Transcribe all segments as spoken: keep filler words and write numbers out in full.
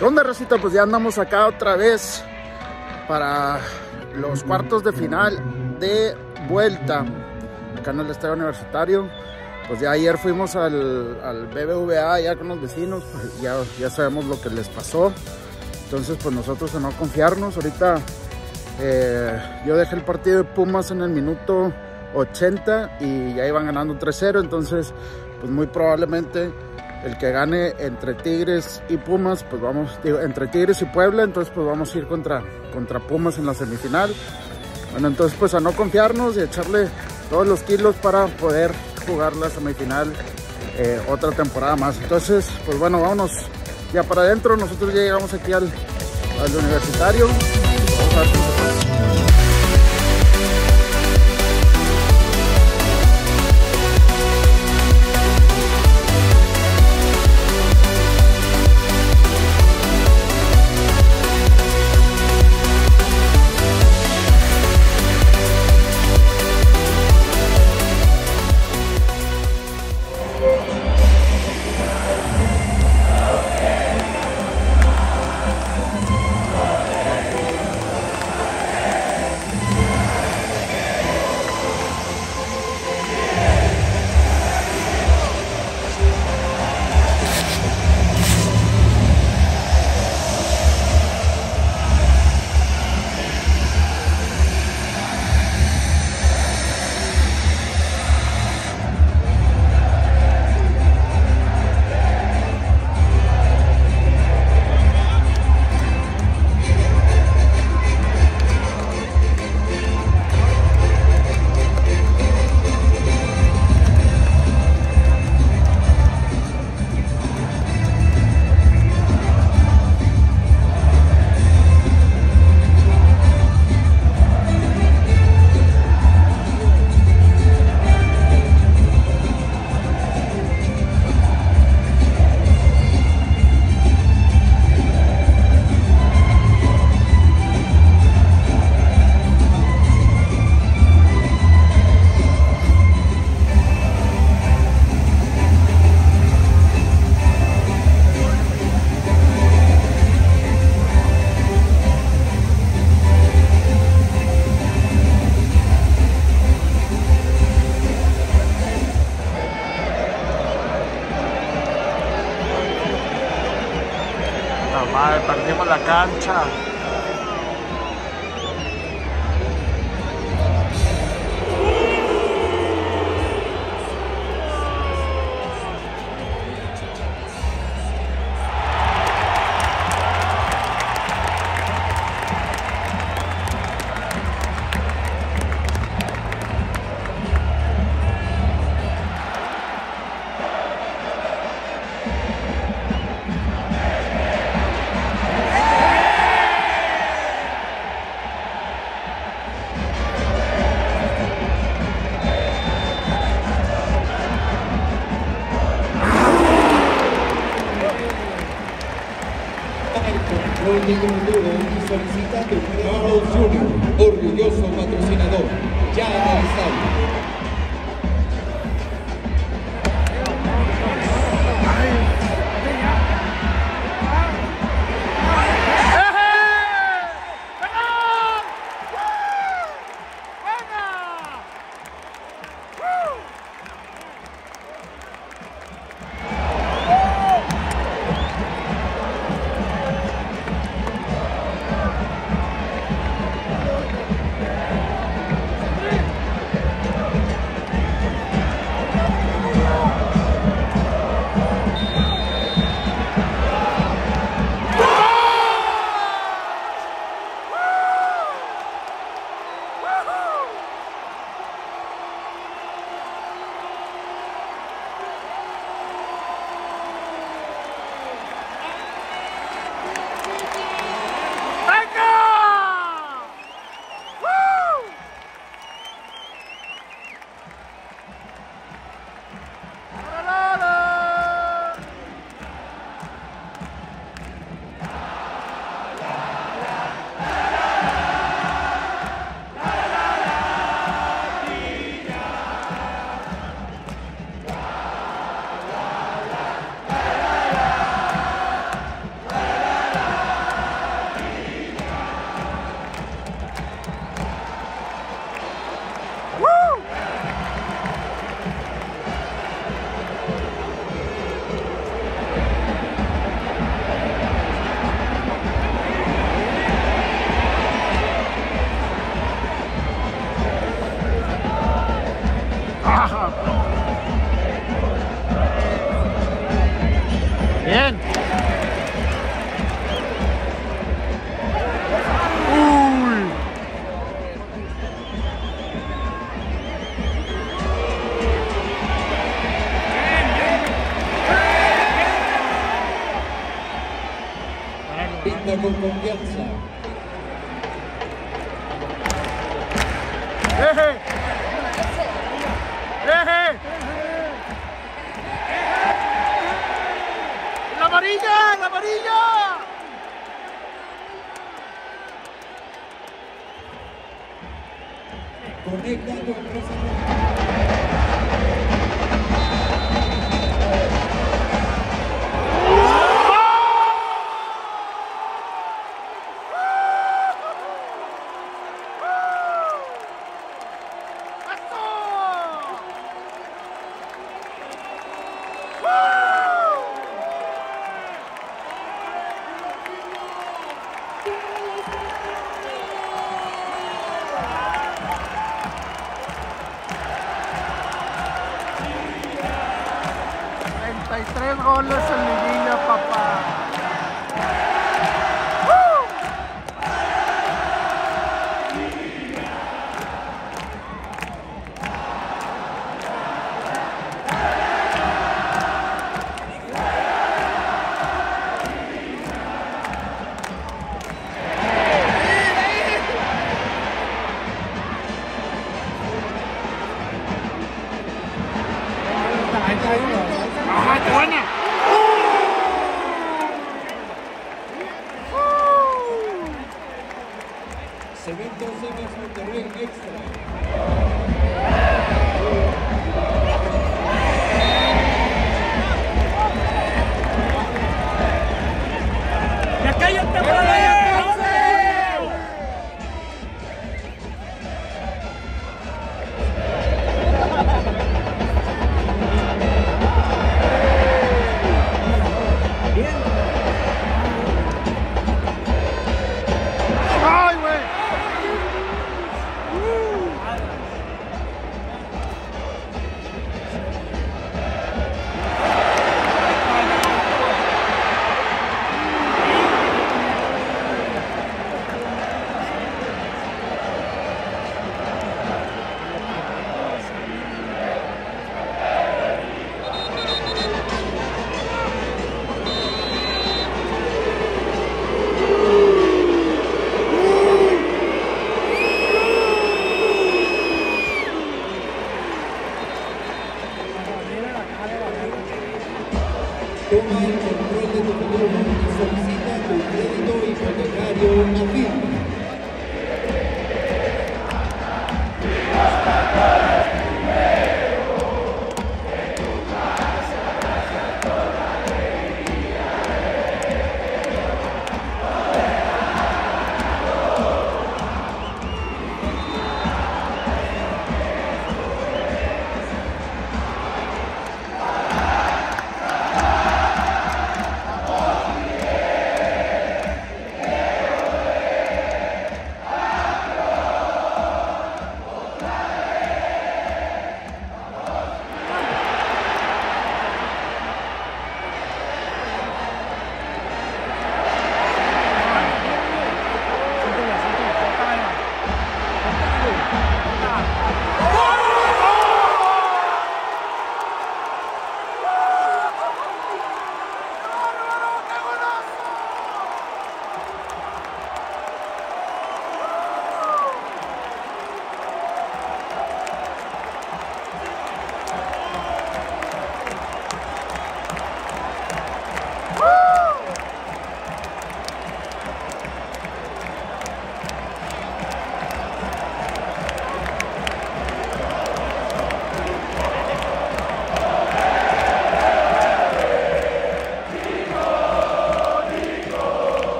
¿Qué onda, Rosita? Pues ya andamos acá otra vez para los cuartos de final de vuelta acá en el Estadio Universitario. Pues ya ayer fuimos al, al B B V A ya con los vecinos, pues ya, ya sabemos lo que les pasó. Entonces pues nosotros a no confiarnos. Ahorita eh, yo dejé el partido de Pumas en el minuto ochenta y ya iban ganando tres cero. Entonces pues muy probablemente el que gane entre Tigres y Pumas, pues vamos, digo, entre Tigres y Puebla, entonces pues vamos a ir contra, contra Pumas en la semifinal. Bueno, entonces pues a no confiarnos y echarle todos los kilos para poder jugar la semifinal eh, otra temporada más. Entonces pues bueno, vámonos ya para adentro. Nosotros ya llegamos aquí al, al universitario. Vamos a ver cómo se pasa. Madre, perdimos la cancha. Solicita que Carlos Junior, orgulloso patrocinador, ya analizado. pinta con confianza. ¡Eje! ¡Eje! ¡La amarilla! ¡La amarilla! Conecta con tres goles en liguilla, papá. Se ven dos cenas con terreno extra. ¡Ya cállate, brother! Toma el control de tu futuro y solicita tu crédito hipotecario a firma.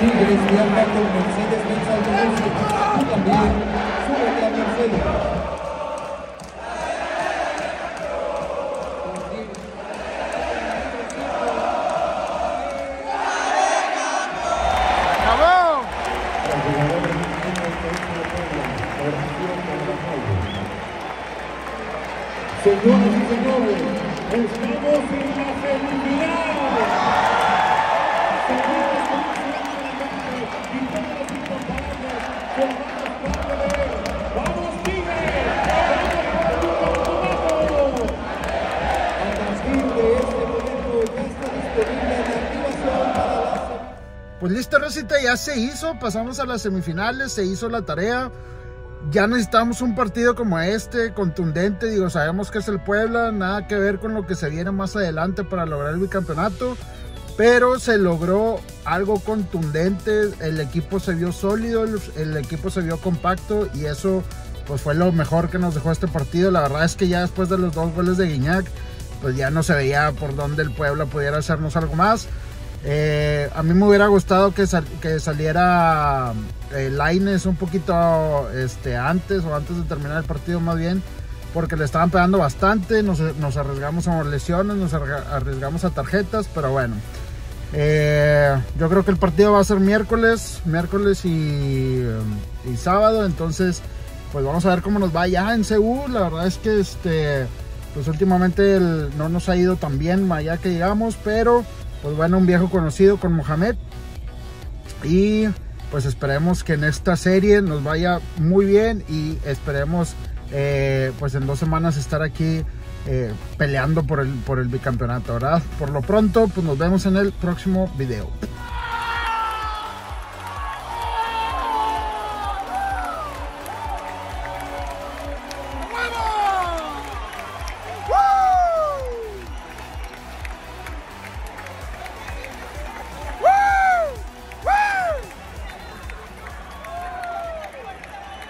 Tigres viaja con Mercedes Benz al negocio y también súbete a Mercedes. ¡Bravo! Señoras y señores, estamos en la semifinal. Señores, como se llama la gente, y todos los incomparables, formamos parte de él. ¡Vamos, Tigres! ¡Vamos, Pumas! A partir de este momento ya está disponible la activación para la... Pues listo, Rosita, ya se hizo, pasamos a las semifinales, se hizo la tarea. Ya necesitamos un partido como este, contundente. Digo, sabemos que es el Puebla, nada que ver con lo que se viene más adelante para lograr el bicampeonato, pero se logró algo contundente, el equipo se vio sólido, el, el equipo se vio compacto, y eso pues fue lo mejor que nos dejó este partido. La verdad es que ya después de los dos goles de Gignac, pues ya no se veía por dónde el Puebla pudiera hacernos algo más. Eh, a mí me hubiera gustado que, sal, que saliera eh, Lainez un poquito este, antes o antes de terminar el partido más bien, porque le estaban pegando bastante, nos, nos arriesgamos a lesiones, nos arriesgamos a tarjetas, pero bueno, eh, yo creo que el partido va a ser miércoles, miércoles y, y sábado, entonces pues vamos a ver cómo nos va ya en C U. La verdad es que este, pues últimamente el, no nos ha ido tan bien allá que llegamos, pero... pues bueno, un viejo conocido con Mohamed, y pues esperemos que en esta serie nos vaya muy bien, y esperemos eh, pues en dos semanas estar aquí eh, peleando por el, por el bicampeonato, ¿verdad? Por lo pronto, pues nos vemos en el próximo video.